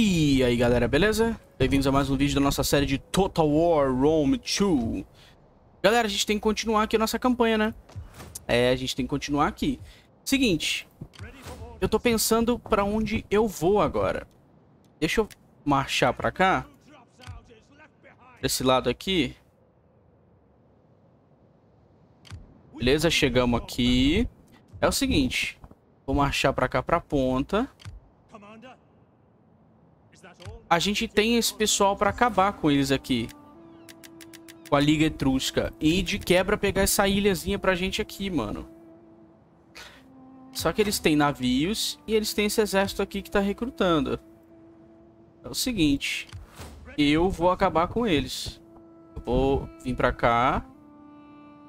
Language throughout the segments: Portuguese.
E aí galera, beleza? Bem-vindos a mais um vídeo da nossa série de Total War Rome 2. Galera, a gente tem que continuar aqui a nossa campanha, né? É, a gente tem que continuar aqui. Seguinte, eu tô pensando pra onde eu vou agora. Deixa eu marchar pra cá. Pra esse lado aqui. Beleza, chegamos aqui. É o seguinte, vou marchar pra cá, pra ponta. A gente tem esse pessoal pra acabar com eles aqui. Com a Liga Etrusca. E de quebra pegar essa ilhazinha pra gente aqui, mano. Só que eles têm navios e eles têm esse exército aqui que tá recrutando. É o seguinte, eu vou acabar com eles. Eu vou vir pra cá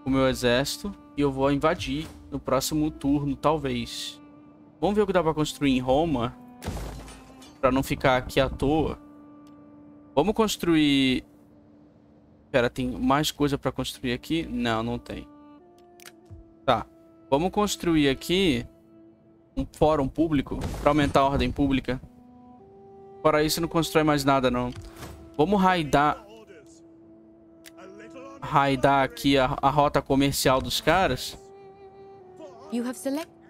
com o meu exército e eu vou invadir no próximo turno, talvez. Vamos ver o que dá pra construir em Roma. Pra não ficar aqui à toa. Vamos construir... Pera, tem mais coisa pra construir aqui? Não, não tem. Tá. Vamos construir aqui um fórum público pra aumentar a ordem pública. Fora isso, não constrói mais nada, não. Vamos raidar... Raidar aqui a rota comercial dos caras. Ih,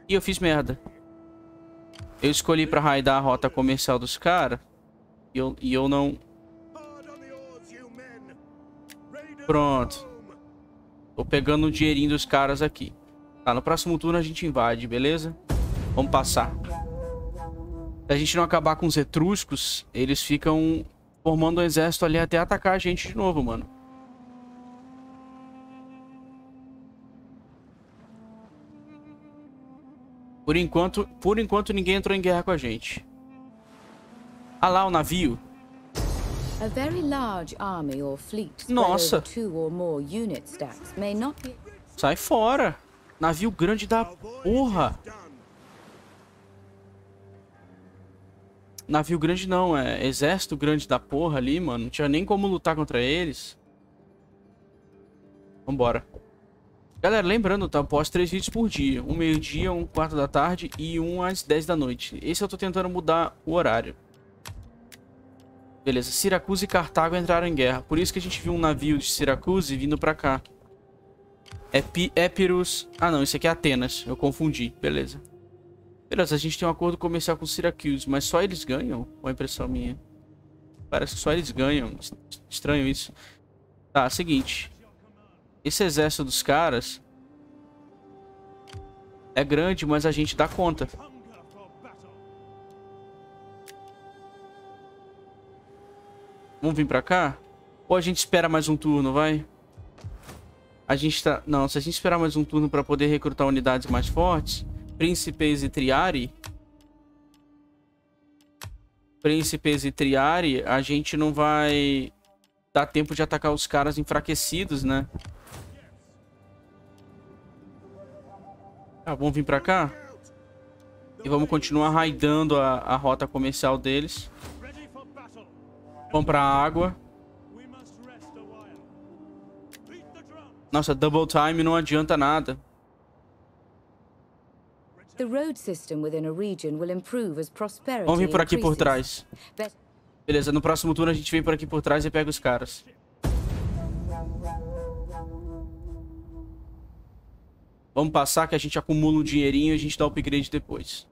eu fiz merda. Eu escolhi pra raidar a rota comercial dos caras. E eu não... Pronto. Tô pegando o dinheirinho dos caras aqui. Tá, no próximo turno a gente invade, beleza? Vamos passar. Se a gente não acabar com os etruscos, eles ficam formando um exército ali até atacar a gente de novo, mano. Por enquanto, ninguém entrou em guerra com a gente. Ah lá, o navio. Nossa. Sai fora. Navio grande da porra. Navio grande não, é exército grande da porra ali, mano. Não tinha nem como lutar contra eles. Vambora. Galera, lembrando, tá? Eu posto 3 vídeos por dia. Um meio-dia, um 4 da tarde e um às 10 da noite. Esse eu tô tentando mudar o horário. Beleza, Siracusa e Cartago entraram em guerra. Por isso que a gente viu um navio de Siracusa vindo pra cá. Epirus... Ah, não, isso aqui é Atenas. Eu confundi. Beleza. Beleza, a gente tem um acordo comercial com Siracusa, mas só eles ganham? Ou é impressão minha? Parece que só eles ganham. Estranho isso. Tá, seguinte... Esse exército dos caras é grande, mas a gente dá conta. Vamos vir pra cá? Ou a gente espera mais um turno, vai? A gente tá... Não, se a gente esperar mais um turno pra poder recrutar unidades mais fortes... Príncipes e Triari, a gente não vai dar tempo de atacar os caras enfraquecidos, né? Tá, vamos vir pra cá. E vamos continuar raidando a rota comercial deles. Vamos pra água. Nossa, double time não adianta nada. Vamos vir por aqui por trás. Beleza, no próximo turno a gente vem por aqui por trás e pega os caras. Vamos passar que a gente acumula um dinheirinho e a gente dá upgrade depois.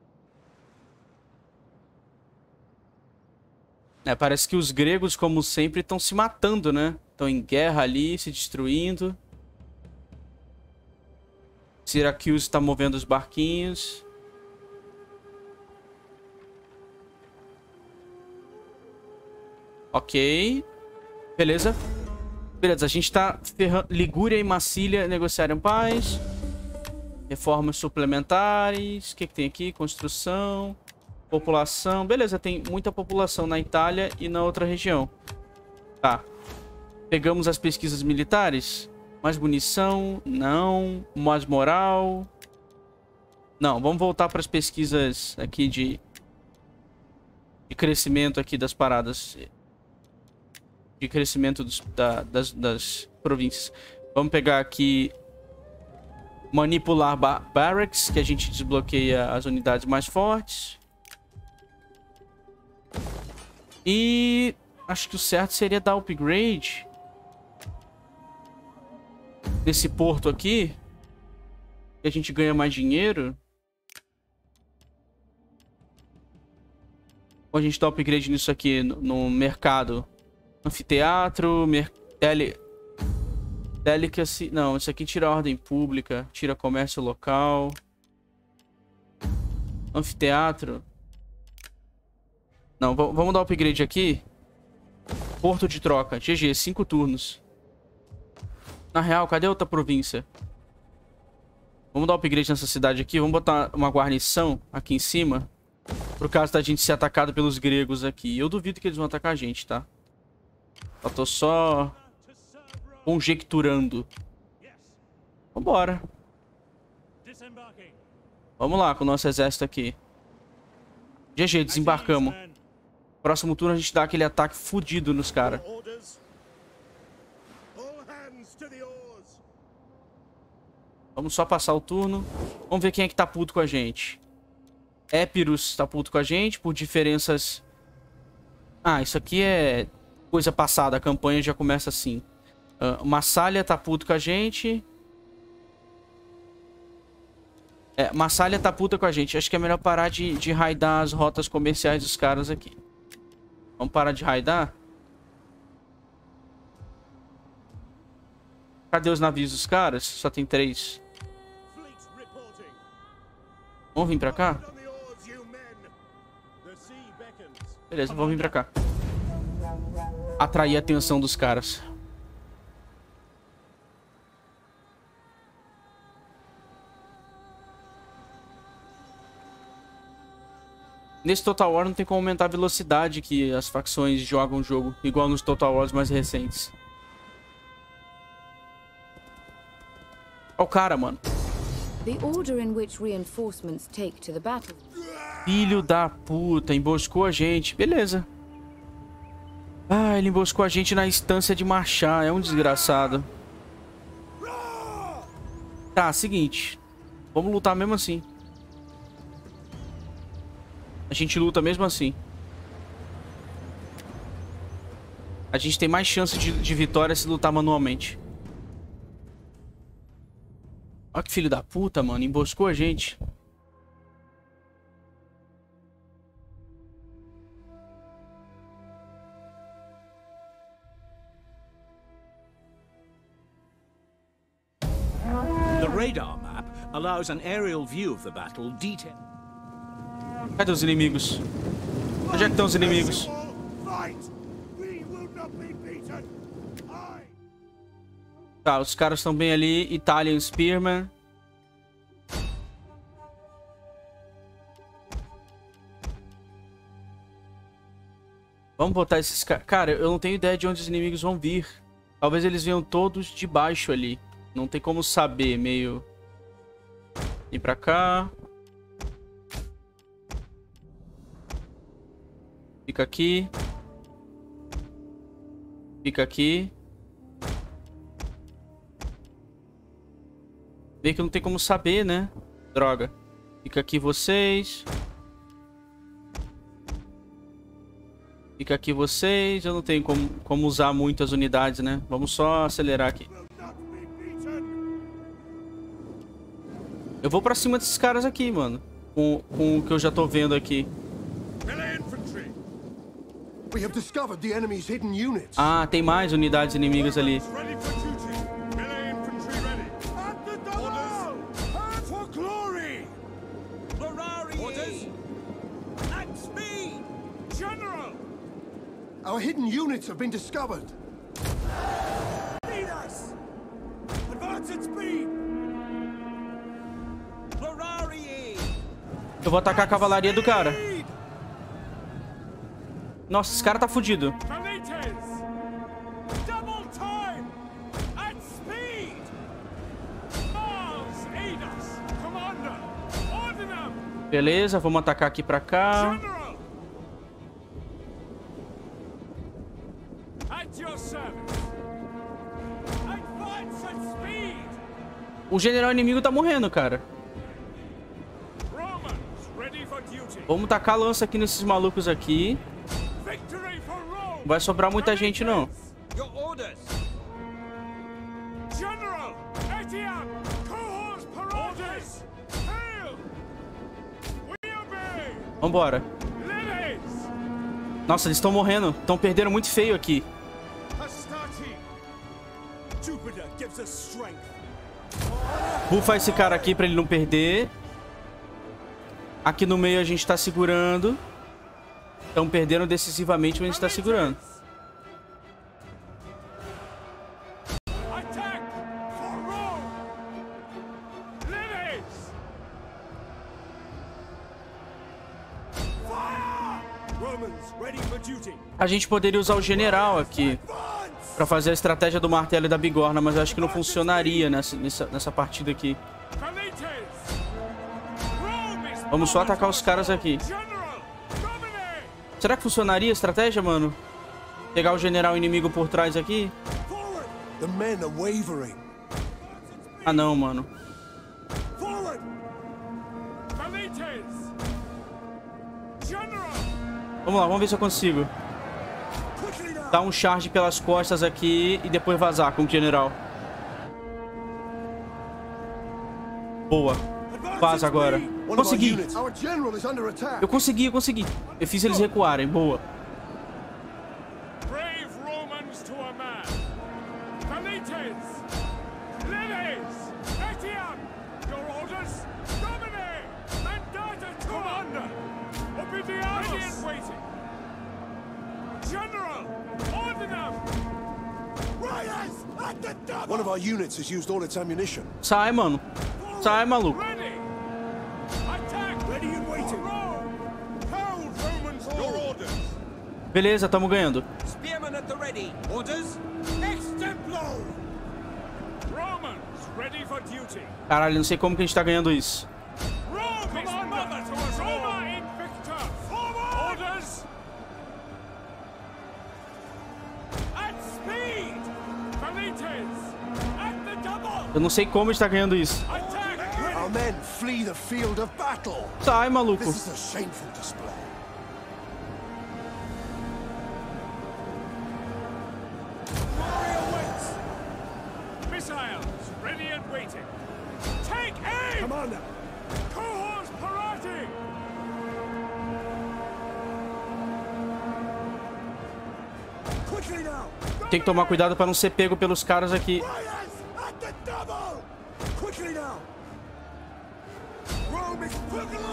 É, parece que os gregos, como sempre, estão se matando, né? Estão em guerra ali, se destruindo. Siracusa está movendo os barquinhos. Ok. Beleza. Beleza, a gente tá ferrando... Ligúria e Massília negociaram paz. Reformas suplementares. O que que tem aqui? Construção. População. Beleza, tem muita população na Itália e na outra região. Tá. Pegamos as pesquisas militares. Mais munição. Não. Mais moral. Não, vamos voltar para as pesquisas aqui de crescimento aqui das paradas... De crescimento das províncias. Vamos pegar aqui manipular barracks, que a gente desbloqueia as unidades mais fortes. E acho que o certo seria dar upgrade desse porto aqui, que a gente ganha mais dinheiro. Ou a gente dá upgrade nisso aqui no mercado. Anfiteatro, delicacy. Não, isso aqui tira a ordem pública, tira comércio local. Anfiteatro. Não, vamos dar upgrade aqui. Porto de troca. GG, 5 turnos. Na real, cadê outra província? Vamos dar upgrade nessa cidade aqui. Vamos botar uma guarnição aqui em cima. Por causa da gente ser atacado pelos gregos aqui. Eu duvido que eles vão atacar a gente, tá? Eu tô só conjecturando. Vambora. Vamos lá com o nosso exército aqui. GG, desembarcamos. Próximo turno a gente dá aquele ataque fudido nos caras. Vamos só passar o turno. Vamos ver quem é que tá puto com a gente. Epirus tá puto com a gente por diferenças... Ah, isso aqui é coisa passada. A campanha já começa assim. Massília tá puto com a gente. Massília tá puta com a gente. Acho que é melhor parar de raidar as rotas comerciais dos caras aqui. Vamos parar de raidar? Cadê os navios dos caras? Só tem 3. Vamos vir pra cá? Beleza, vamos vir pra cá. Atrair a atenção dos caras. Nesse Total War não tem como aumentar a velocidade que as facções jogam o jogo, igual nos Total Wars mais recentes. Olha o cara, mano. Filho da puta, emboscou a gente. Beleza. Ah, ele emboscou a gente na instância de marchar. É um desgraçado. Tá, seguinte. Vamos lutar mesmo assim. A gente luta mesmo assim. A gente tem mais chance de vitória se lutar manualmente. Olha que filho da puta, mano. Emboscou a gente. The radar map allows an aerial view of the battle detailed. Cadê os inimigos? Onde é que estão os inimigos? Tá, os caras estão bem ali. Italian Spearman. Vamos botar esses caras. Cara, eu não tenho ideia de onde os inimigos vão vir. Talvez eles venham todos de baixo ali. Não tem como saber, meio... Vem pra cá... Fica aqui. Fica aqui. Vê que não tem como saber, né? Droga. Fica aqui vocês. Fica aqui vocês. Eu não tenho como usar muito as unidades, né? Vamos só acelerar aqui. Eu vou pra cima desses caras aqui, mano. Com o que eu já tô vendo aqui. Ah, tem mais unidades inimigas ali. Eu vou atacar a cavalaria do cara. Nossa, esse cara tá fudido. Beleza, vamos atacar aqui pra cá. O general inimigo tá morrendo, cara. Vamos tacar a lança aqui nesses malucos aqui. Não vai sobrar muita gente, não. Vambora. Nossa, eles estão morrendo. Estão perdendo muito feio aqui. Bufa esse cara aqui pra ele não perder. Aqui no meio a gente tá segurando. Estão perdendo decisivamente, mas a gente tá segurando. A gente poderia usar o general aqui pra fazer a estratégia do martelo e da bigorna, mas eu acho que não funcionaria nessa partida aqui. Vamos só atacar os caras aqui. Será que funcionaria a estratégia, mano? Pegar o general inimigo por trás aqui? Ah, não, mano. Vamos lá, vamos ver se eu consigo. Dar um charge pelas costas aqui e depois vazar com o general. Boa. Vaza agora. Consegui. Eu consegui. Eu fiz eles recuarem. Boa. Sai, mano. Sai, maluco. Beleza, tamo ganhando. Caralho, não sei como que a gente tá ganhando isso. Eu não sei como está ganhando isso. Sai, maluco. Tem que tomar cuidado para não ser pego pelos caras aqui.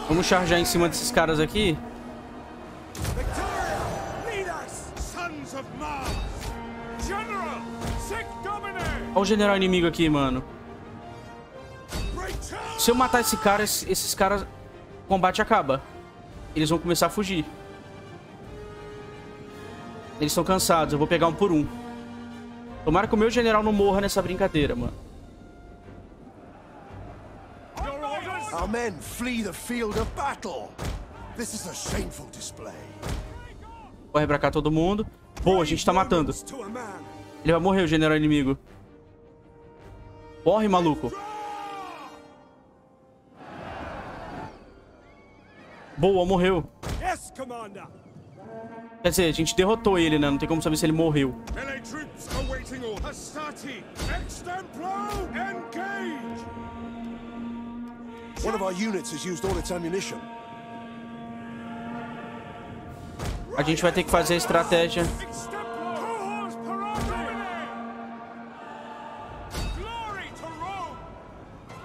Vamos charjar em cima desses caras aqui. Olha o general inimigo aqui, mano. Se eu matar esse cara, esses caras... O combate acaba. Eles vão começar a fugir. Eles estão cansados. Eu vou pegar um por um. Tomara que o meu general não morra nessa brincadeira, mano. Our men flee the field of battle. This is a shameful display. Corre pra cá todo mundo. Boa, a gente tá matando. Ele vai morrer, o general inimigo. Corre, maluco. Boa, morreu. Quer dizer, a gente derrotou ele, né? Não tem como saber se ele morreu. A gente vai ter que fazer a estratégia.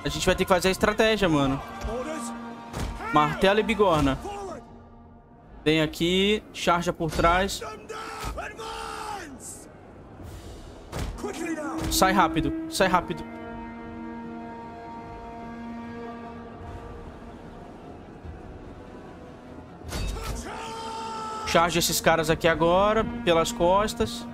A gente vai ter que fazer a estratégia, mano. Martelo e bigorna. Vem aqui, charja por trás. Sai rápido, sai rápido. Charge esses caras aqui agora, pelas costas.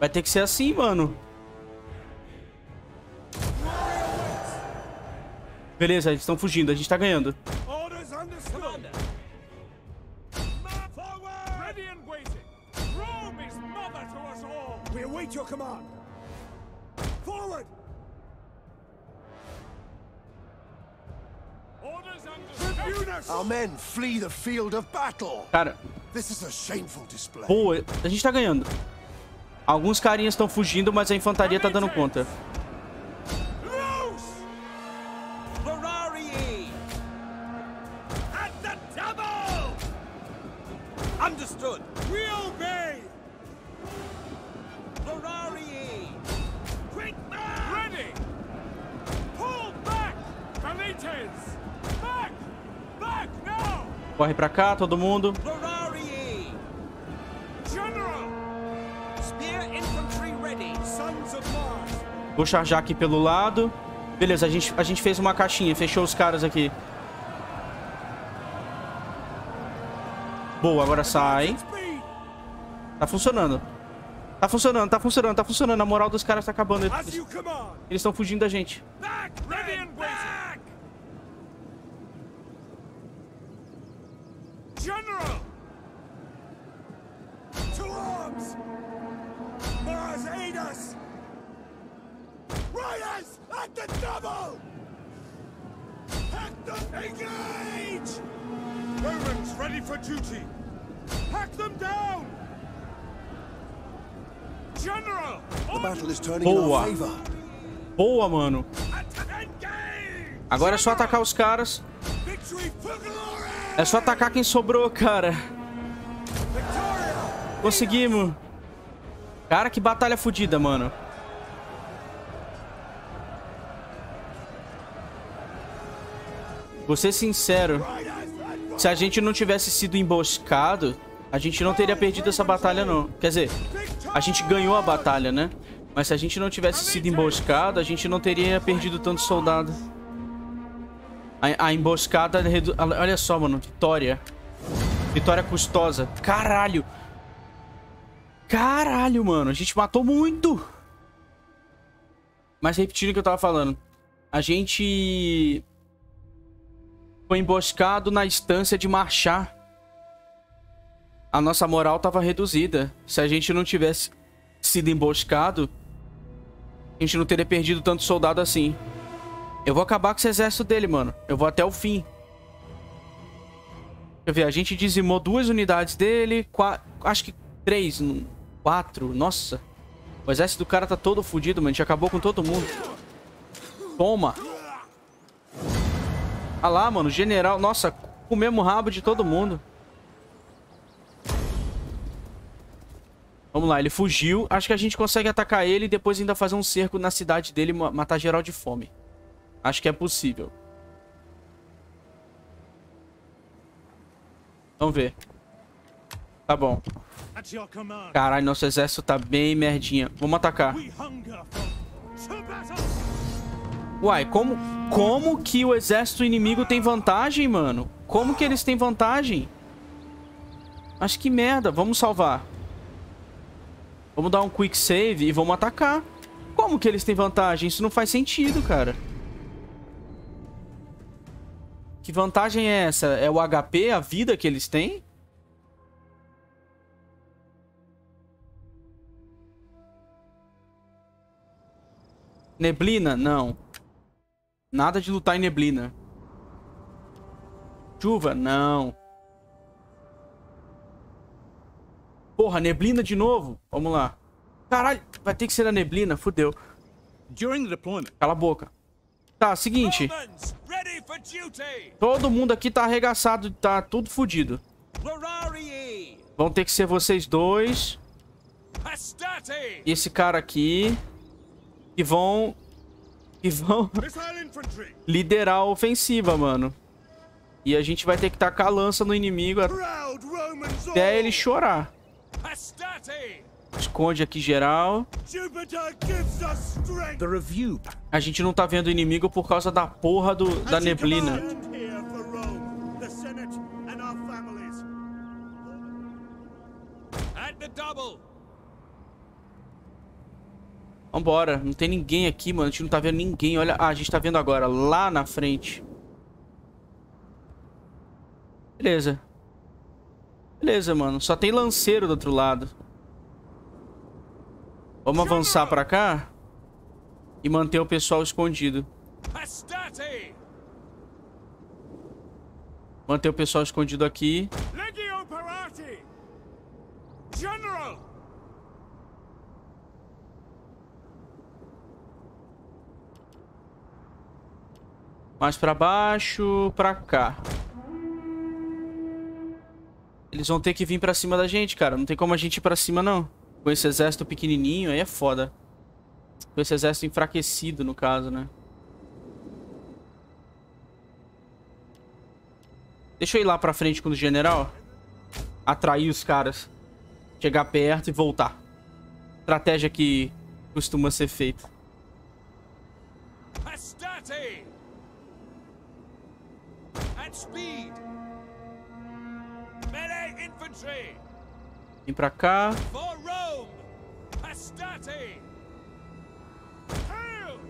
Vai ter que ser assim, mano. Beleza, eles estão fugindo, a gente tá ganhando. Cara, boa, a gente tá ganhando. Alguns carinhas estão fugindo, mas a infantaria tá dando conta. Corre pra cá, todo mundo. Vou charjar aqui pelo lado. Beleza, a gente fez uma caixinha, fechou os caras aqui. Boa, agora sai. Tá funcionando. Tá funcionando, tá funcionando, tá funcionando. A moral dos caras tá acabando. Eles estão fugindo da gente. General, to arms! Mars, aid us! Riders at the double! Hack them, engage! Romans ready for duty! Hack them down! General, the battle is turning in our favor. Boa, mano. Agora é só atacar os caras. É só atacar quem sobrou, cara. Conseguimos. Cara, que batalha fodida, mano. Vou ser sincero. Se a gente não tivesse sido emboscado, a gente não teria perdido essa batalha, não. Quer dizer, a gente ganhou a batalha, né? Mas se a gente não tivesse sido emboscado, a gente não teria perdido tanto soldado. A emboscada... Olha só, mano. Vitória. Vitória custosa. Caralho. Caralho, mano. A gente matou muito. Mas repetindo o que eu tava falando. A gente... foi emboscado na instância de marchar. A nossa moral tava reduzida. Se a gente não tivesse sido emboscado, a gente não teria perdido tanto soldado assim. Eu vou acabar com esse exército dele, mano. Eu vou até o fim. Deixa eu ver. A gente dizimou 2 unidades dele. 4. Nossa. O exército do cara tá todo fodido, mano. A gente acabou com todo mundo. Toma. Ah lá, mano. General. Nossa. Com o mesmo rabo de todo mundo. Vamos lá. Ele fugiu. Acho que a gente consegue atacar ele e depois ainda fazer um cerco na cidade dele e matar geral de fome. Acho que é possível. Vamos ver. Tá bom. Caralho, nosso exército tá bem merdinha. Vamos atacar. Uai, como que o exército inimigo tem vantagem, mano? Como que eles têm vantagem? Acho que merda. Vamos salvar. Vamos dar um quick save e vamos atacar. Como que eles têm vantagem? Isso não faz sentido, cara. Que vantagem é essa? É o HP, a vida que eles têm? Neblina? Não. Nada de lutar em neblina. Chuva? Não. Porra, neblina de novo? Vamos lá. Caralho, vai ter que ser a neblina. Fudeu. Cala a boca. Tá, seguinte. Todo mundo aqui tá arregaçado. Tá tudo fodido. Vão ter que ser vocês dois. E esse cara aqui. Que vão liderar a ofensiva, mano. E a gente vai ter que tacar a lança no inimigo até ele chorar. Esconde aqui geral. A gente não tá vendo o inimigo por causa da porra da neblina. Vambora. Não tem ninguém aqui, mano. A gente não tá vendo ninguém. Olha, a gente tá vendo agora. Lá na frente. Beleza. Beleza, mano. Só tem lanceiro do outro lado. Vamos avançar pra cá e manter o pessoal escondido. Mantém o pessoal escondido aqui. Mais pra baixo, pra cá. Eles vão ter que vir pra cima da gente, cara. Não tem como a gente ir pra cima, não. Com esse exército pequenininho, aí é foda. Com esse exército enfraquecido, no caso, né? Deixa eu ir lá pra frente com o general. Atrair os caras. Chegar perto e voltar. Estratégia que costuma ser feita. Astarte! At speed! Melee infantry! Vem pra cá. For Rome! Astarte! Hail!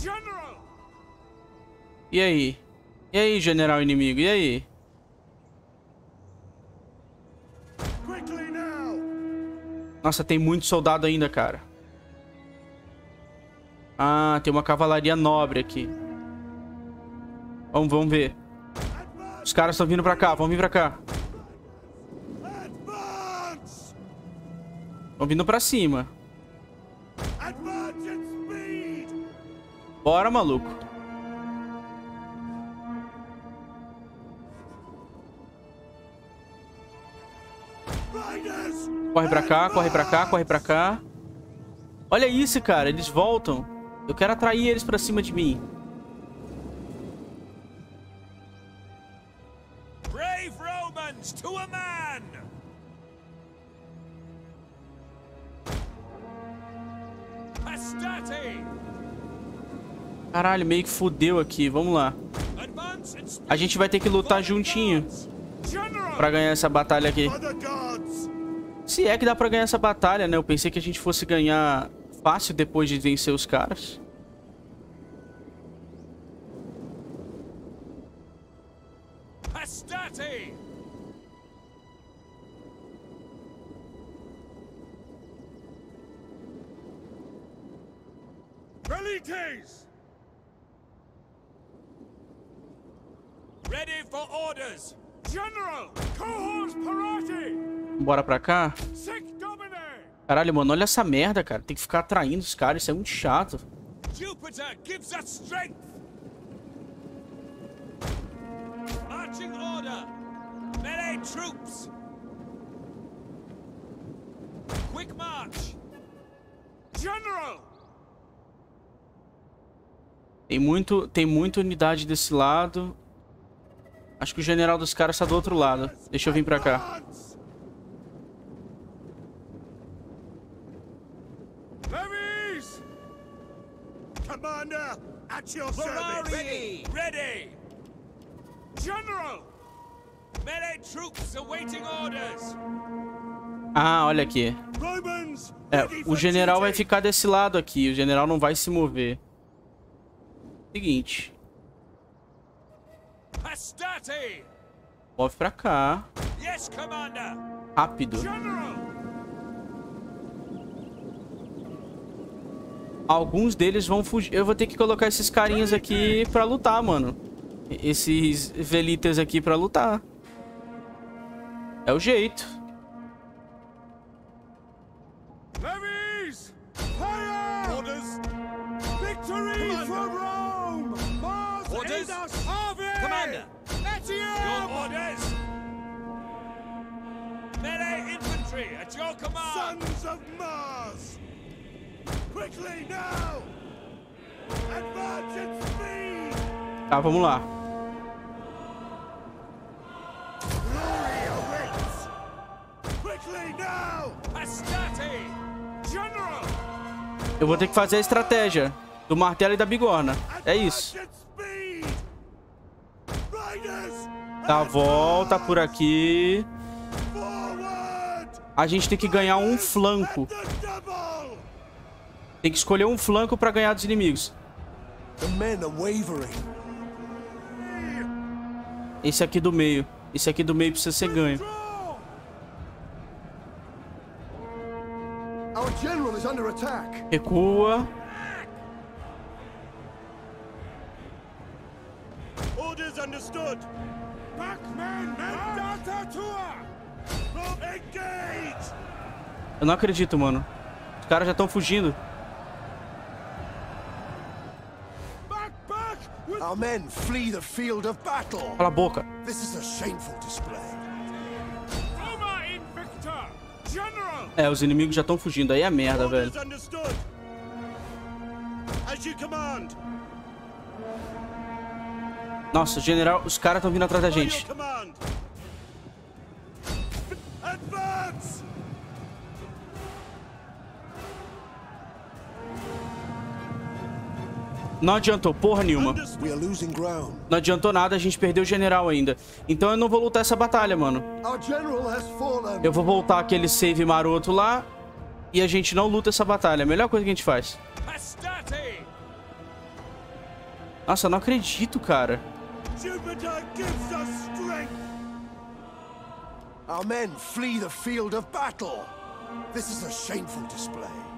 General! E aí? E aí, general inimigo? E aí? Nossa, tem muito soldado ainda, cara. Ah, tem uma cavalaria nobre aqui. Vamos ver. Os caras estão vindo pra cá, vão vir pra cá. Estão vindo pra cima. Bora, maluco. Corre pra cá, corre pra cá, corre pra cá. Olha isso, cara. Eles voltam. Eu quero atrair eles pra cima de mim. Brave Romans to a man. Caralho, meio que fodeu aqui. Vamos lá. A gente vai ter que lutar juntinho pra ganhar essa batalha aqui. Se é que dá pra ganhar essa batalha, né? Eu pensei que a gente fosse ganhar fácil depois de vencer os caras. Astarte! Velitas! Ready for orders! General! Cohort parati! Bora pra cá. Caralho, mano, olha essa merda, cara. Tem que ficar atraindo os caras, isso é muito chato. Tem muita unidade desse lado. Acho que o general dos caras tá do outro lado. Deixa eu vir pra cá. Commander, at your service. Ready. General, melee troops awaiting orders. Ah, olha aqui. É, o general vai ficar desse lado aqui. O general não vai se mover. Seguinte. Astarte. Move pra cá. Yes, commander. Rápido. General. Alguns deles vão fugir. Eu vou ter que colocar esses carinhas aqui pra lutar, mano. Esses velitas aqui pra lutar. É o jeito. Sons of Mars! Tá, vamos lá. Eu vou ter que fazer a estratégia do martelo e da bigorna. É isso. Dá a volta por aqui. A gente tem que ganhar um flanco. Tem que escolher um flanco pra ganhar dos inimigos. Esse aqui do meio. Esse aqui do meio precisa ser ganho. Recua. Eu não acredito, mano. Os caras já estão fugindo. Our men flee the field of battle. Cala a boca. This is a shameful display. É, os inimigos já estão fugindo. Aí é merda, velho. Nossa, general, os caras estão vindo atrás da gente. Não adiantou porra nenhuma. Não adiantou nada, a gente perdeu o general ainda. Então eu não vou lutar essa batalha, mano. Eu vou voltar aquele save maroto lá. E a gente não luta essa batalha. A melhor coisa que a gente faz. Nossa, eu não acredito, cara.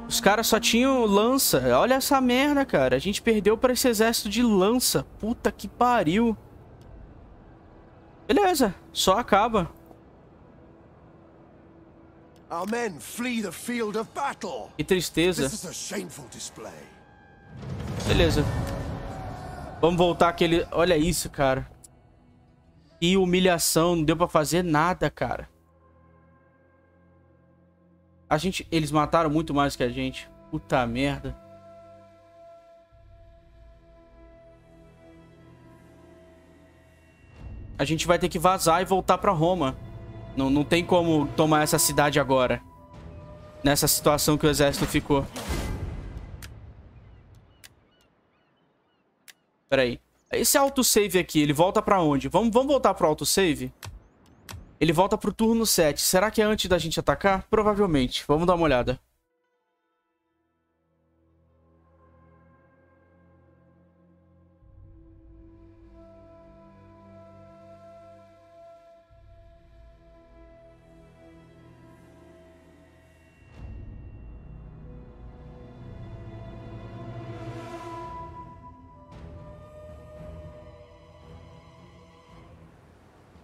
Os caras só tinham lança. Olha essa merda, cara. A gente perdeu pra esse exército de lança. Puta que pariu. Beleza, só acaba. Que tristeza. Beleza. Vamos voltar aquele... Olha isso, cara. Que humilhação. Não deu pra fazer nada, cara. A gente... Eles mataram muito mais que a gente. Puta merda. A gente vai ter que vazar e voltar pra Roma. Não tem como tomar essa cidade agora. Nessa situação que o exército ficou. Pera aí. Esse autosave aqui, ele volta pra onde? Vamos voltar pro autosave? Ele volta pro turno 7. Será que é antes da gente atacar? Provavelmente. Vamos dar uma olhada.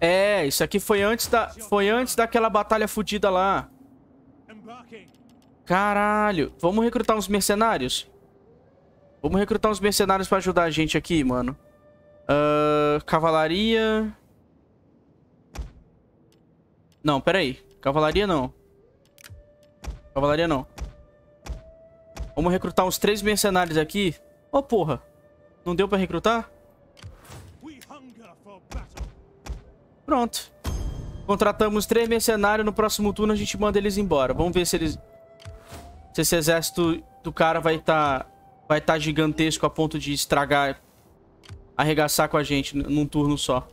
É, isso aqui foi antes daquela batalha fodida lá. Caralho. Vamos recrutar uns mercenários? Vamos recrutar uns mercenários pra ajudar a gente aqui, mano. Cavalaria... Não, peraí. Cavalaria não. Cavalaria não. Vamos recrutar uns 3 mercenários aqui. Ô, porra. Não deu pra recrutar? Pronto. Contratamos 3 mercenários. No próximo turno a gente manda eles embora. Vamos ver se eles... Se esse exército do cara vai tá gigantesco a ponto de estragar... Arregaçar com a gente num turno só.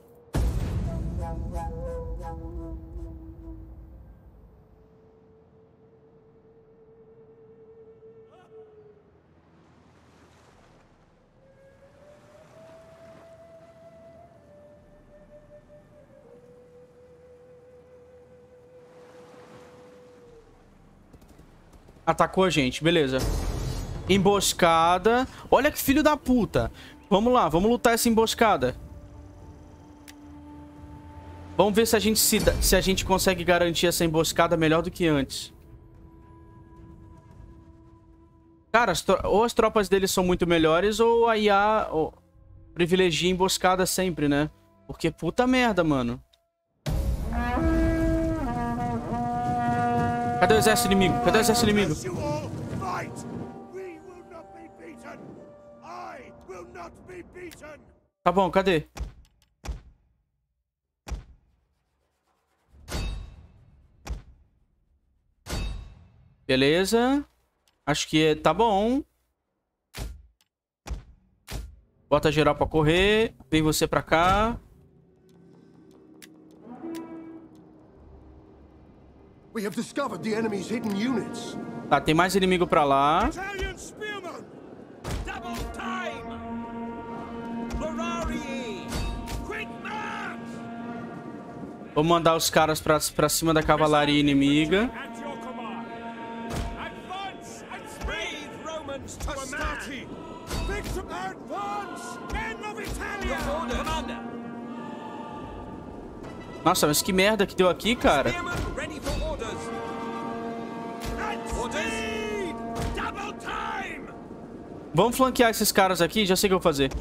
Atacou a gente, beleza. Emboscada. Olha que filho da puta. Vamos lá, vamos lutar essa emboscada. Vamos ver se a gente, se a gente consegue garantir essa emboscada melhor do que antes. Cara, ou as tropas deles são muito melhores, ou a IA privilegia emboscada sempre, né? Porque puta merda, mano. Cadê o exército inimigo? Cadê o exército inimigo? Tá bom, cadê? Beleza. Acho que tá bom. Bota geral pra correr. Vem você pra cá. Tá, tem mais inimigo pra lá. Italian Spearman. Double time. Quick march. Vou mandar os caras pra cima da cavalaria inimiga. Nossa, mas que merda que deu aqui, cara. Vamos flanquear esses caras aqui, já sei o que eu vou fazer.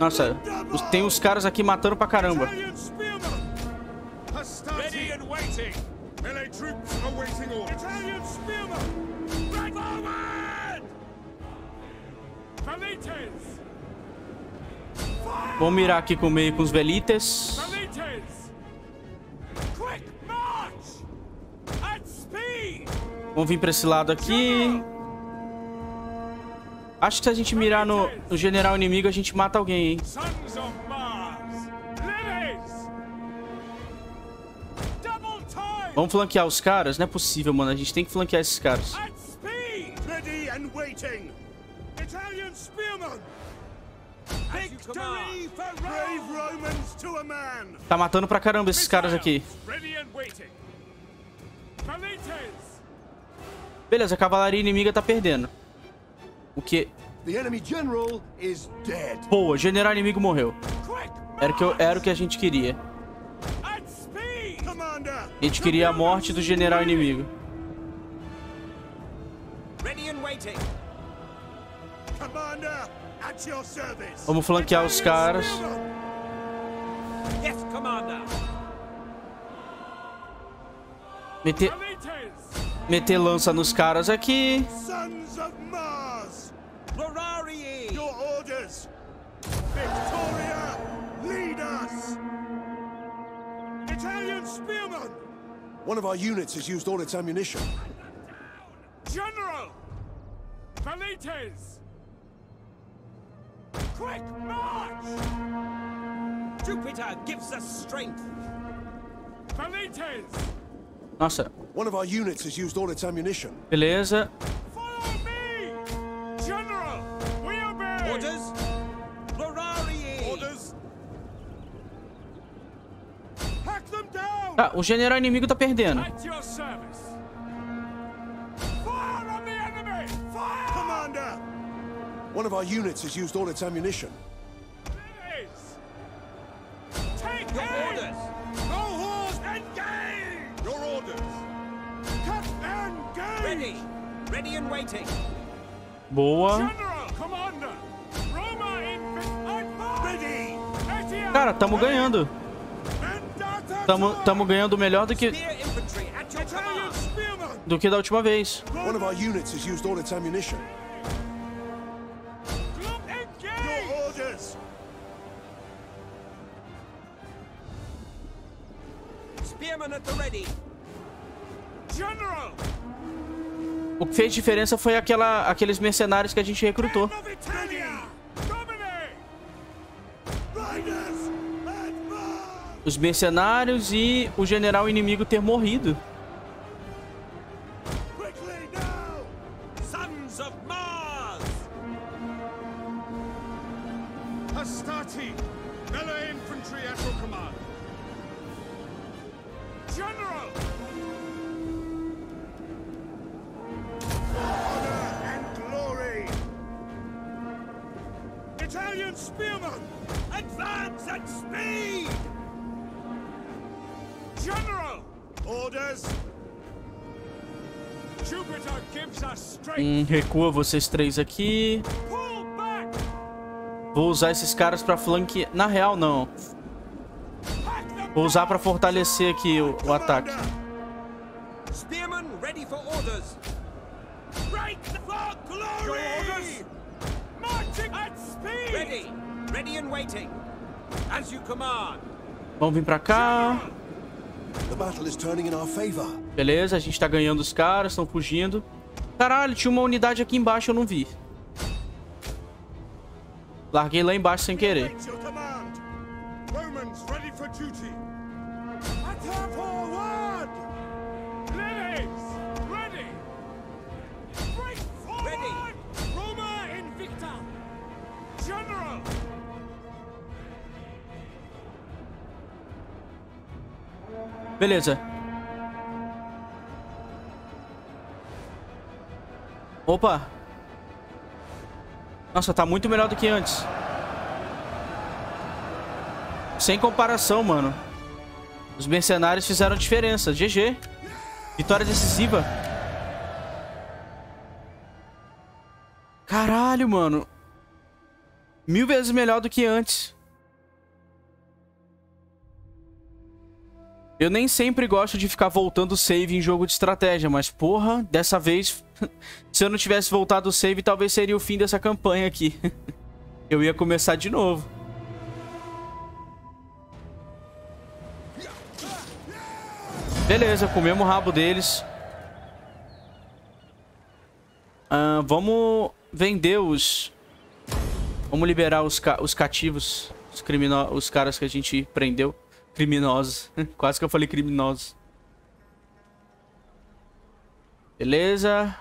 Nossa, tem os caras aqui matando pra caramba. Vamos mirar aqui com o meio com os Velitas. Vamos vir pra esse lado aqui. Acho que se a gente mirar no general inimigo, a gente mata alguém, hein? Vamos flanquear os caras? Não é possível, mano. A gente tem que flanquear esses caras. Tá matando pra caramba esses caras aqui. Beleza, a cavalaria inimiga tá perdendo. O que? Boa, general inimigo morreu. Era o que a gente queria. A gente queria a morte do general inimigo. Vamos flanquear os caras. Meter lança nos caras aqui. One of our units has used all its ammunition. General! Velites! Quick march! Jupiter gives us strength. Velites! Nossa. One of our units has used all its ammunition. Beleza. Follow me! General, we obey! Orders! Lorarii! Orders! Hack them down! Ah, o general inimigo tá perdendo. At your service. Fire on the enemy! Fire! Commander! One of our units has used all its ammunition. Please! Take your orders! Go horse and engage! Your orders! Cut and engage! Ready! Ready and waiting! Boa! General, commander! Roma in ready! Cara, tamo ganhando! Tamo ganhando melhor do que da última vez. O que fez diferença foi aqueles mercenários que a gente recrutou. Os mercenários e o general inimigo ter morrido. Recua vocês três aqui. Vou usar esses caras pra flanquear. Na real, não. Vou usar pra fortalecer aqui o ataque. Vamos vir pra cá. Beleza, a gente tá ganhando os caras, estão fugindo. Caralho, tinha uma unidade aqui embaixo, eu não vi. Larguei lá embaixo sem querer. Beleza. Opa! Nossa, tá muito melhor do que antes. Sem comparação, mano. Os mercenários fizeram diferença. GG. Vitória decisiva. Caralho, mano. 1000 vezes melhor do que antes. Eu nem sempre gosto de ficar voltando o save em jogo de estratégia, mas porra, dessa vez, se eu não tivesse voltado o save, talvez seria o fim dessa campanha aqui. Eu ia começar de novo. Beleza, comemos o rabo deles. Vamos vender os... Vamos liberar os cativos, os caras que a gente prendeu. Criminosos. Quase que eu falei criminosos. Beleza.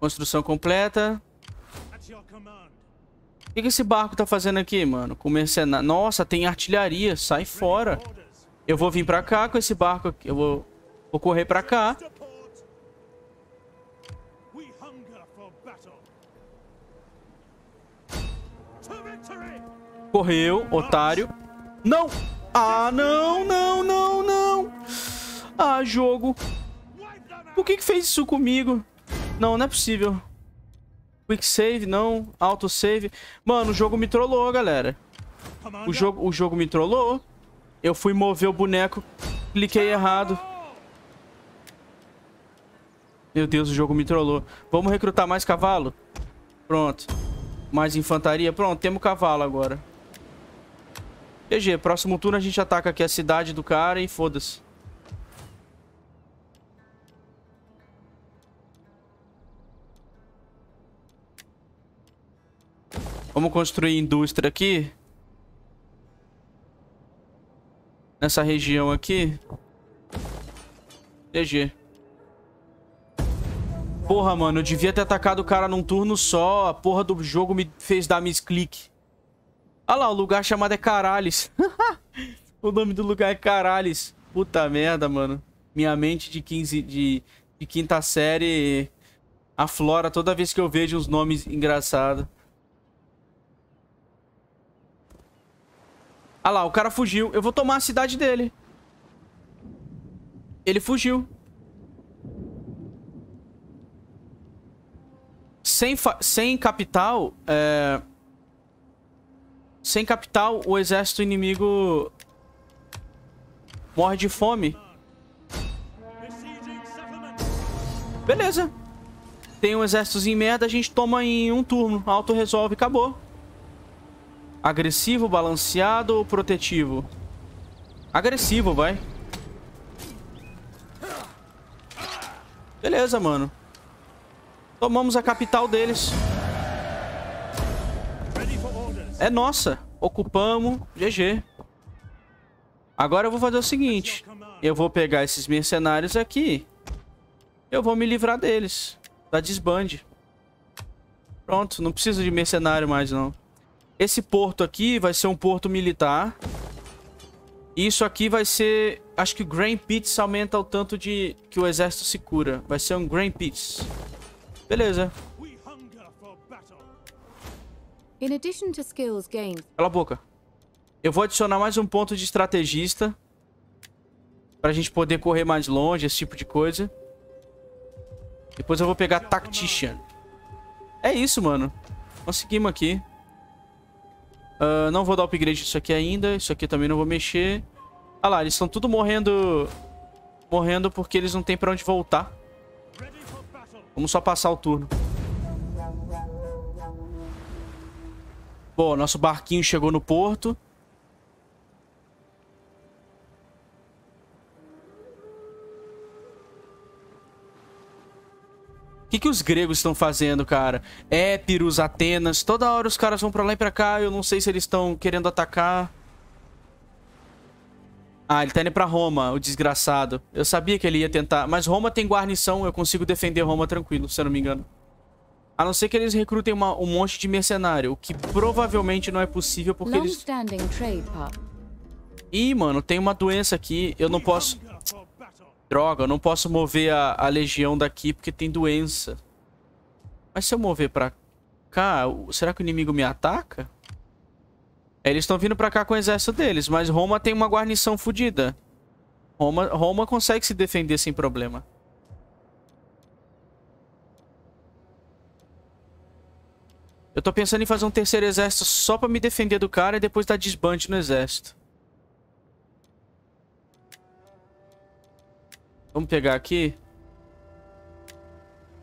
Construção completa. O que esse barco tá fazendo aqui, mano? Com mercenário. Nossa, tem artilharia. Sai fora. Eu vou vir pra cá com esse barco aqui. Eu vou correr pra cá. Correu, otário. Não! Ah, não, não, não, não! Ah, jogo. Por que fez isso comigo? Não, não é possível. Quick save, não. Auto save. Mano, o jogo me trollou, galera. O jogo me trollou. Eu fui mover o boneco. Cliquei errado. Meu Deus, o jogo me trollou. Vamos recrutar mais cavalo? Pronto. Mais infantaria? Pronto, temos cavalo agora. GG, próximo turno a gente ataca aqui a cidade do cara e foda-se. Vamos construir indústria aqui. Nessa região aqui. GG. Porra, mano, eu devia ter atacado o cara num turno só. A porra do jogo me fez dar misclick. Olha lá, o lugar chamado é Carales. O nome do lugar é Carales. Puta merda, mano. Minha mente de quinta série aflora toda vez que eu vejo uns nomes engraçados. Olha lá, o cara fugiu. Eu vou tomar a cidade dele. Ele fugiu. Sem capital, sem capital, o exército inimigo morre de fome. Beleza. Tem um exércitozinho merda, a gente toma em um turno. Auto-resolve, acabou. Agressivo, balanceado ou protetivo? Agressivo, vai. Beleza, mano. Tomamos a capital deles. É nossa. Ocupamos. GG. Agora eu vou fazer o seguinte. Eu vou pegar esses mercenários aqui. Eu vou me livrar deles. Da desbande. Pronto. Não preciso de mercenário mais, não. Esse porto aqui vai ser um porto militar. Isso aqui vai ser... Acho que o Grain Pits aumenta o tanto de... Que o exército se cura. Vai ser um Grain Pits. Beleza. Cala a boca. Eu vou adicionar mais um ponto de estrategista. Pra gente poder correr mais longe, esse tipo de coisa. Depois eu vou pegar Tactician. É isso, mano. Conseguimos aqui. Não vou dar upgrade disso aqui ainda. Isso aqui também não vou mexer. Ah lá, eles estão tudo morrendo. Morrendo porque eles não tem pra onde voltar. Vamos só passar o turno. Bom, nosso barquinho chegou no porto. O que os gregos estão fazendo, cara? Epirus, Atenas. Toda hora os caras vão pra lá e pra cá. Eu não sei se eles estão querendo atacar. Ah, ele tá indo pra Roma, o desgraçado. Eu sabia que ele ia tentar. Mas Roma tem guarnição, eu consigo defender Roma tranquilo, se eu não me engano. A não ser que eles recrutem um monte de mercenário. O que provavelmente não é possível, porque eles... Ih, mano, tem uma doença aqui. Eu não posso... Droga, eu não posso mover a legião daqui porque tem doença. Mas se eu mover pra cá, será que o inimigo me ataca? É, eles estão vindo pra cá com o exército deles, mas Roma tem uma guarnição fodida. Roma consegue se defender sem problema. Eu tô pensando em fazer um terceiro exército só pra me defender do cara e depois dar desbande no exército. Vamos pegar aqui.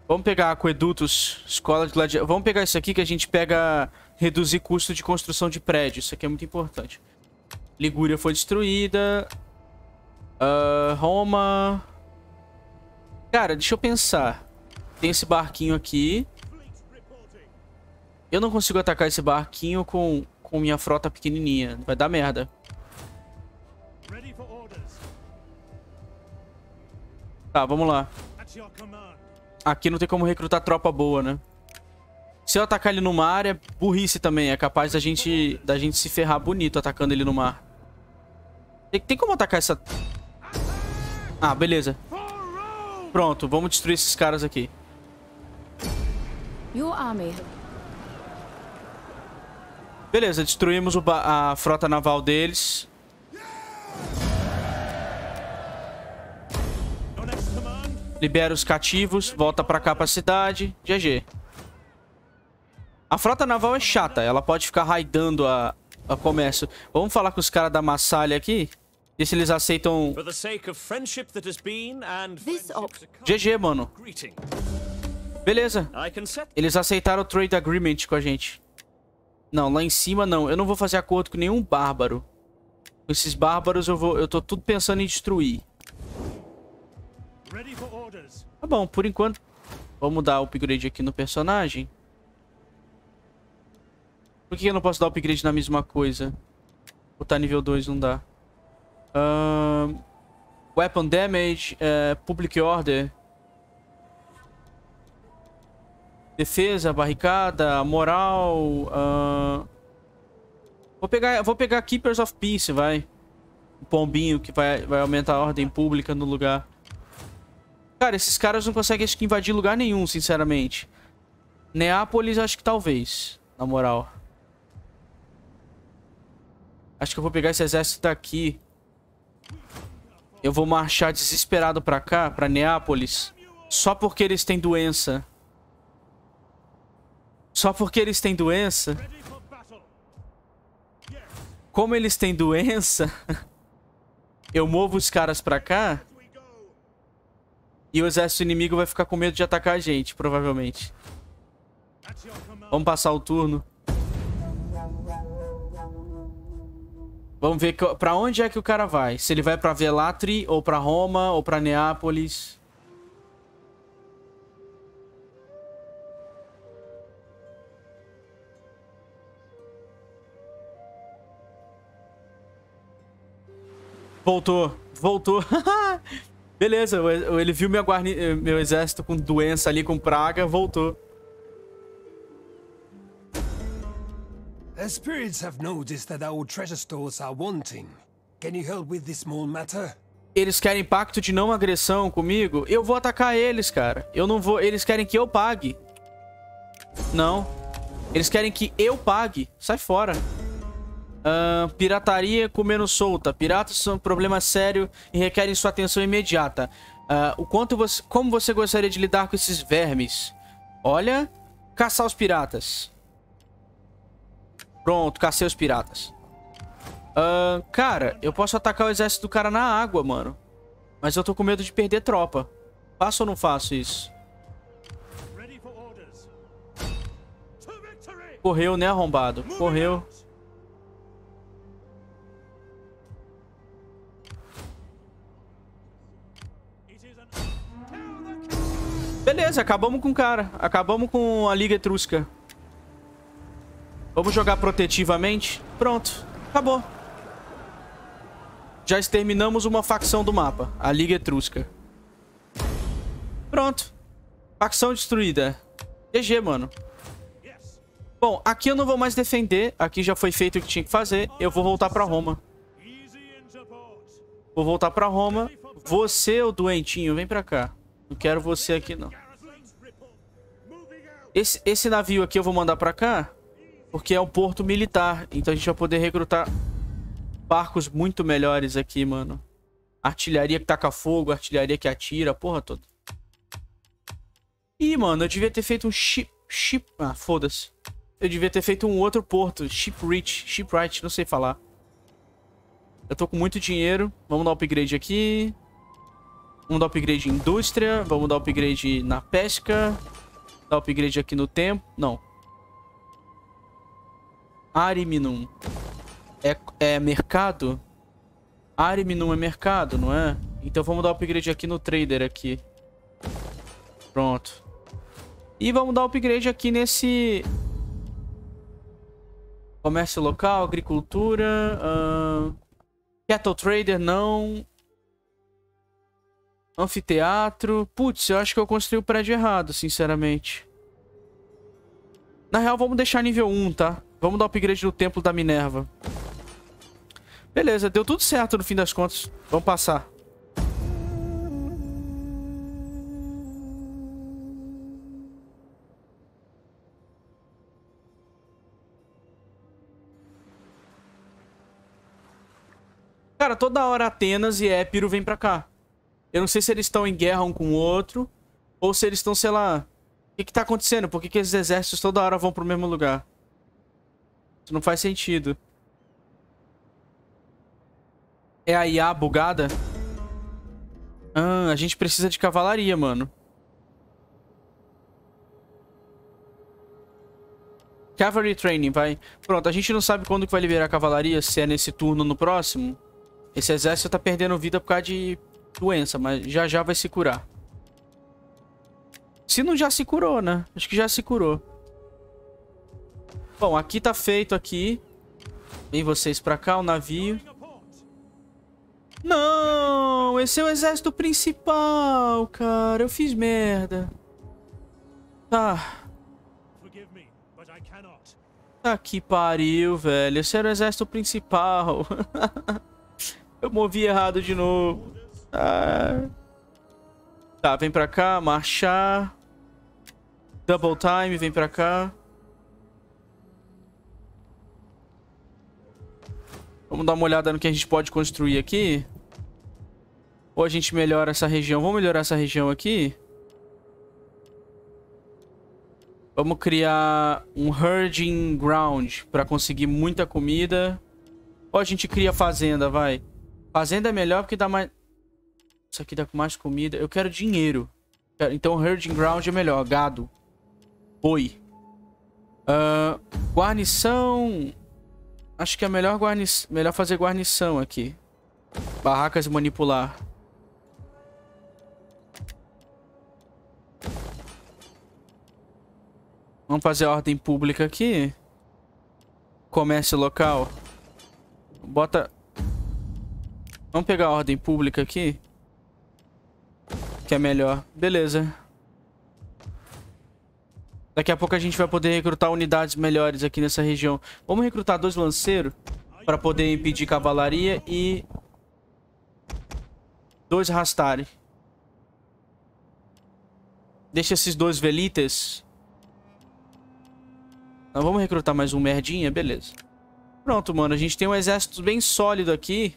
Vamos pegar aquedutos, escola de gladiador. Vamos pegar isso aqui que a gente pega... Reduzir custo de construção de prédio. Isso aqui é muito importante. Ligúria foi destruída. Roma... Cara, deixa eu pensar. Tem esse barquinho aqui. Eu não consigo atacar esse barquinho com minha frota pequenininha. Vai dar merda. Tá, vamos lá. Aqui não tem como recrutar tropa boa, né? Se eu atacar ele no mar, é burrice também. É capaz da gente se ferrar bonito atacando ele no mar. Tem como atacar essa... Ah, beleza. Pronto, vamos destruir esses caras aqui. Beleza, destruímos a frota naval deles. Libera os cativos, volta pra cá pra cidade. GG. A frota naval é chata, ela pode ficar raidando a comércio. Vamos falar com os caras da Massília aqui? E se eles aceitam... GG, mano. Beleza. Eles aceitaram o trade agreement com a gente. Não, lá em cima não. Eu não vou fazer acordo com nenhum bárbaro. Com esses bárbaros eu tô tudo pensando em destruir. Tá bom, por enquanto. Vamos dar upgrade aqui no personagem. Por que eu não posso dar upgrade na mesma coisa? Botar nível 2 não dá. Weapon damage, public order. Defesa, barricada, moral. Vou pegar Keepers of Peace, vai. O pombinho que vai aumentar a ordem pública no lugar. Cara, esses caras não conseguem acho que invadir lugar nenhum, sinceramente. Neápolis acho que talvez, na moral. Acho que eu vou pegar esse exército daqui. Eu vou marchar desesperado pra cá, pra Neápolis. Só porque eles têm doença. Só porque eles têm doença? Como eles têm doença, eu movo os caras pra cá e o exército inimigo vai ficar com medo de atacar a gente, provavelmente. Vamos passar o turno. Vamos ver pra onde é que o cara vai. Se ele vai pra Velatri, ou pra Roma, ou pra Neápolis... Voltou, voltou. Beleza, ele viu meu exército com doença ali, com praga, voltou. As spirits have noticed that our treasure stores are wanting. Can you help with this small matter? Eles querem pacto de não agressão comigo? Eu vou atacar eles, cara. Eu não vou, eles querem que eu pague. Não. Eles querem que eu pague. Sai fora. Pirataria comendo solta. Piratas são um problema sério e requerem sua atenção imediata. Como você gostaria de lidar com esses vermes? Olha, caçar os piratas. Pronto, cacei os piratas. Cara, eu posso atacar o exército do cara na água, mano. Mas eu tô com medo de perder tropa. Faço ou não faço isso? Correu, né, arrombado? Correu. Beleza, acabamos com o cara. Acabamos com a Liga Etrusca. Vamos jogar protetivamente. Pronto, acabou. Já exterminamos uma facção do mapa, a Liga Etrusca. Pronto. Facção destruída. GG, mano. Bom, aqui eu não vou mais defender. Aqui já foi feito o que tinha que fazer. Eu vou voltar pra Roma. Vou voltar pra Roma. Você, o doentinho, vem pra cá. Não quero você aqui, não. Esse navio aqui eu vou mandar pra cá, porque é um porto militar. Então a gente vai poder recrutar barcos muito melhores aqui, mano. Artilharia que taca fogo, artilharia que atira, porra toda. Ih, mano, eu devia ter feito um ship... Ah, foda-se. Eu devia ter feito um outro porto. Shipwright, não sei falar. Eu tô com muito dinheiro. Vamos dar upgrade aqui. Vamos dar upgrade em indústria. Vamos dar upgrade na pesca. Dar upgrade aqui no tempo. Não. Ariminum. É mercado? Ariminum é mercado, não é? Então vamos dar upgrade aqui no trader aqui. Pronto. E vamos dar upgrade aqui nesse... Comércio local, agricultura... Cattle trader, não... Anfiteatro... Putz, eu acho que eu construí o prédio errado, sinceramente. Na real, vamos deixar nível 1, tá? Vamos dar upgrade no templo da Minerva. Beleza, deu tudo certo no fim das contas. Vamos passar. Cara, toda hora Atenas e Épiro vêm pra cá. Eu não sei se eles estão em guerra um com o outro. Ou se eles estão, sei lá... O que que tá acontecendo? Por que esses exércitos toda hora vão pro mesmo lugar? Isso não faz sentido. É a IA bugada? Ah, a gente precisa de cavalaria, mano. Cavalry Training, vai. Pronto, a gente não sabe quando que vai liberar a cavalaria, se é nesse turno ou no próximo. Esse exército tá perdendo vida por causa de doença, mas já já vai se curar. Se não já se curou, né? Acho que já se curou. Bom, aqui tá feito aqui. Vem vocês pra cá, o navio. Não! Esse é o exército principal, cara. Eu fiz merda. Tá. Tá que pariu, velho. Esse era o exército principal. Eu movi errado de novo. Ah. Tá, vem pra cá, marchar. Double time, vem pra cá. Vamos dar uma olhada no que a gente pode construir aqui. Ou a gente melhora essa região. Vamos melhorar essa região aqui. Vamos criar um herding ground pra conseguir muita comida. Ou a gente cria fazenda, vai. Fazenda é melhor porque dá mais... Isso aqui dá com mais comida. Eu quero dinheiro. Então herding ground é melhor. Gado. Boi. Guarnição. Acho que é melhor, melhor fazer guarnição aqui. Barracas e manipular. Vamos fazer a ordem pública aqui. Comércio local. Bota... Vamos pegar a ordem pública aqui, que é melhor. Beleza. Daqui a pouco a gente vai poder recrutar unidades melhores aqui nessa região. Vamos recrutar 2 lanceiros para poder impedir cavalaria e 2 Rastare. Deixa esses 2 Velitas. Nós vamos recrutar mais um merdinha, beleza. Pronto, mano, a gente tem um exército bem sólido aqui.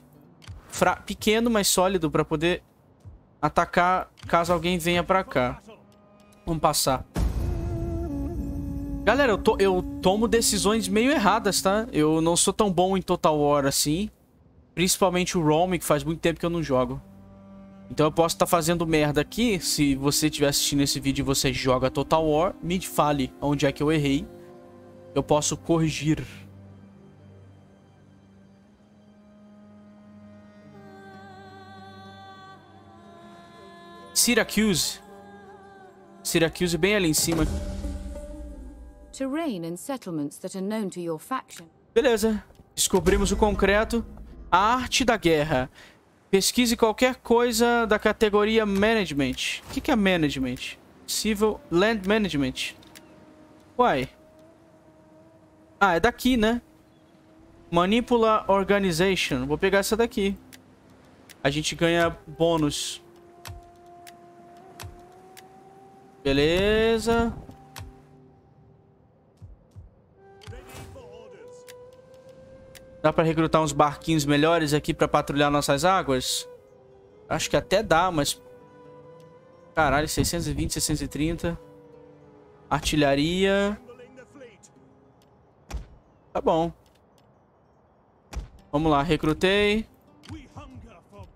Pequeno, mas sólido, pra poder atacar caso alguém venha pra cá. Vamos passar. Galera, eu tomo decisões meio erradas, tá? Eu não sou tão bom em Total War assim. Principalmente o Rome, que faz muito tempo que eu não jogo. Então eu posso estar fazendo merda aqui. Se você estiver assistindo esse vídeo e você joga Total War, me fale onde é que eu errei. Eu posso corrigir. Siracusa bem ali em cima. Beleza. Descobrimos o concreto. A arte da guerra. Pesquise qualquer coisa da categoria Management. O que é Management? Civil Land Management. Uai. Ah, é daqui, né? Manipula Organization. Vou pegar essa daqui. a gente ganha bônus. Beleza. Dá pra recrutar uns barquinhos melhores aqui pra patrulhar nossas águas? Acho que até dá, mas... Caralho, 620, 630. Artilharia. Tá bom. Vamos lá, recrutei.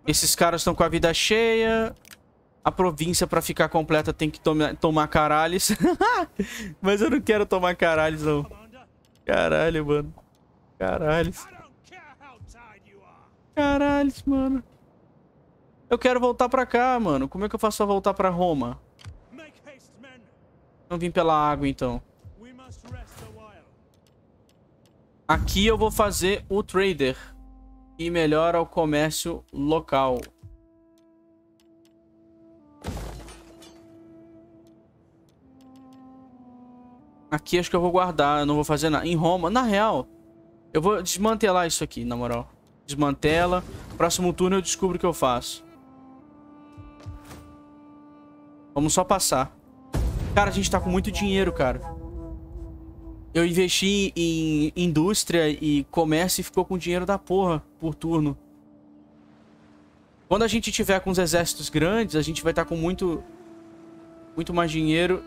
Esses caras estão com a vida cheia. A província pra ficar completa tem que tomar Carales. Mas eu não quero tomar Carales, não. Caralho, mano. Carales. Carales, mano. Eu quero voltar pra cá, mano. Como é que eu faço pra voltar pra Roma? Não vim pela água, então. Aqui eu vou fazer o trader. E melhora o comércio local. Aqui acho que eu vou guardar. Eu não vou fazer nada. Em Roma, na real... Eu vou desmantelar isso aqui, na moral. Desmantela. Próximo turno eu descubro o que eu faço. Vamos só passar. Cara, a gente tá com muito dinheiro, cara. Eu investi em indústria e comércio e ficou com dinheiro da porra por turno. Quando a gente tiver com os exércitos grandes, a gente vai estar com muito mais dinheiro.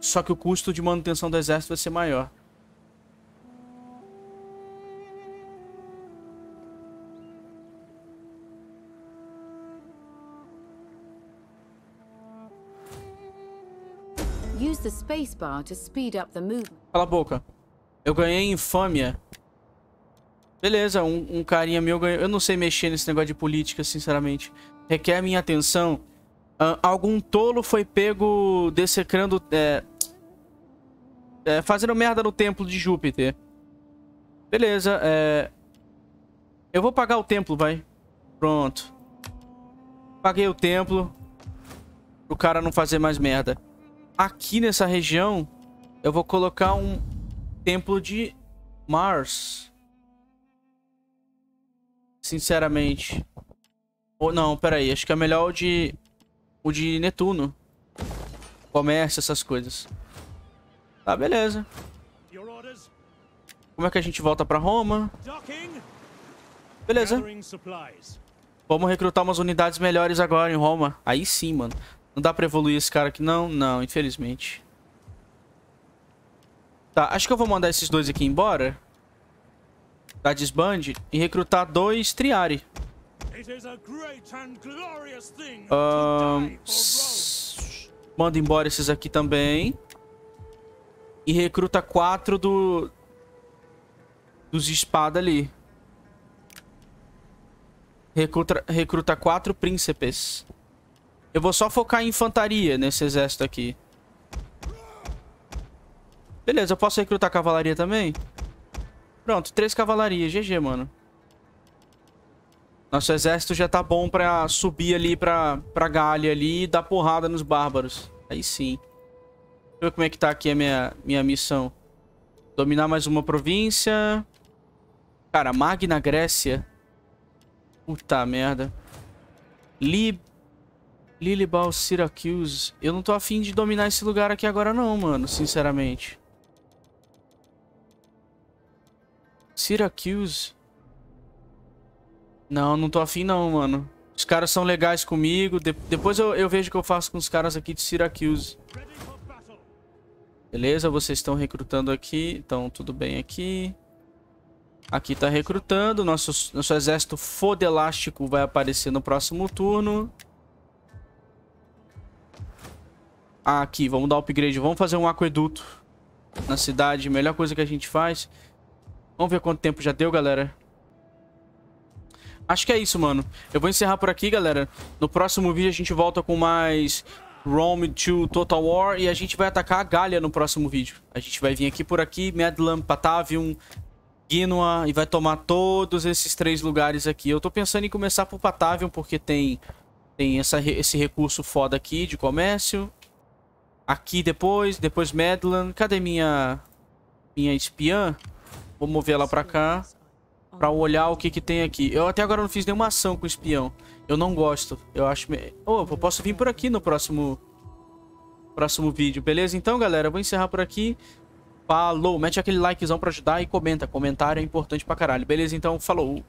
Só que o custo de manutenção do exército vai ser maior. Cala a boca. Eu ganhei infâmia. Beleza, um carinha meu ganhou. Eu não sei mexer nesse negócio de política, sinceramente. Requer minha atenção. Algum tolo foi pego dessecrando... fazendo merda no templo de Júpiter. Beleza, eu vou pagar o templo, vai. Pronto. Paguei o templo. Pro cara não fazer mais merda. Aqui nessa região, eu vou colocar um templo de Mars. Sinceramente. Ou não, peraí. Acho que é melhor o de Netuno. Comércio, essas coisas. Tá, beleza. Como é que a gente volta pra Roma? Beleza. Vamos recrutar umas unidades melhores agora em Roma. Aí sim, mano. Não dá pra evoluir esse cara aqui, não? Não, infelizmente. Tá, acho que eu vou mandar esses dois aqui embora. Tá, desbande. E recrutar dois Triari. Manda embora esses aqui também. E recruta quatro dos espada ali. Recruta quatro príncipes. Eu vou só focar em infantaria nesse exército aqui. Beleza, eu posso recrutar cavalaria também? Pronto, 3 cavalarias. GG, mano. Nosso exército já tá bom pra subir ali pra Gália ali e dar porrada nos bárbaros. Aí sim. Deixa eu ver como é que tá aqui a minha missão. Dominar mais uma província. Cara, Magna Grécia. Puta merda. Lilibal, Siracusa. Eu não tô afim de dominar esse lugar aqui agora não, mano. Sinceramente. Siracusa. Não, não tô afim não, mano. Os caras são legais comigo. Depois eu vejo o que eu faço com os caras aqui de Siracusa. Beleza, vocês estão recrutando aqui. Então, tudo bem aqui. Aqui tá recrutando. Nosso exército fodelástico vai aparecer no próximo turno. Aqui, vamos dar upgrade. Vamos fazer um aqueduto na cidade. Melhor coisa que a gente faz. Vamos ver quanto tempo já deu, galera. Acho que é isso, mano. Eu vou encerrar por aqui, galera. No próximo vídeo a gente volta com mais Rome 2 Total War. E a gente vai atacar a Gália no próximo vídeo. A gente vai vir aqui por aqui. Medlan, Patavium, Ginoa. E vai tomar todos esses 3 lugares aqui. Eu tô pensando em começar por Patavium porque tem esse recurso foda aqui de comércio. Aqui depois Medlan. Cadê minha espiã? Vou mover ela pra cá. pra olhar o que que tem aqui. Eu até agora não fiz nenhuma ação com o espião. Eu não gosto. Eu acho... Oh, eu posso vir por aqui no próximo vídeo, beleza? Então, galera, eu vou encerrar por aqui. Falou! Mete aquele likezão pra ajudar e comenta. Comentário é importante pra caralho. Beleza? Então, falou!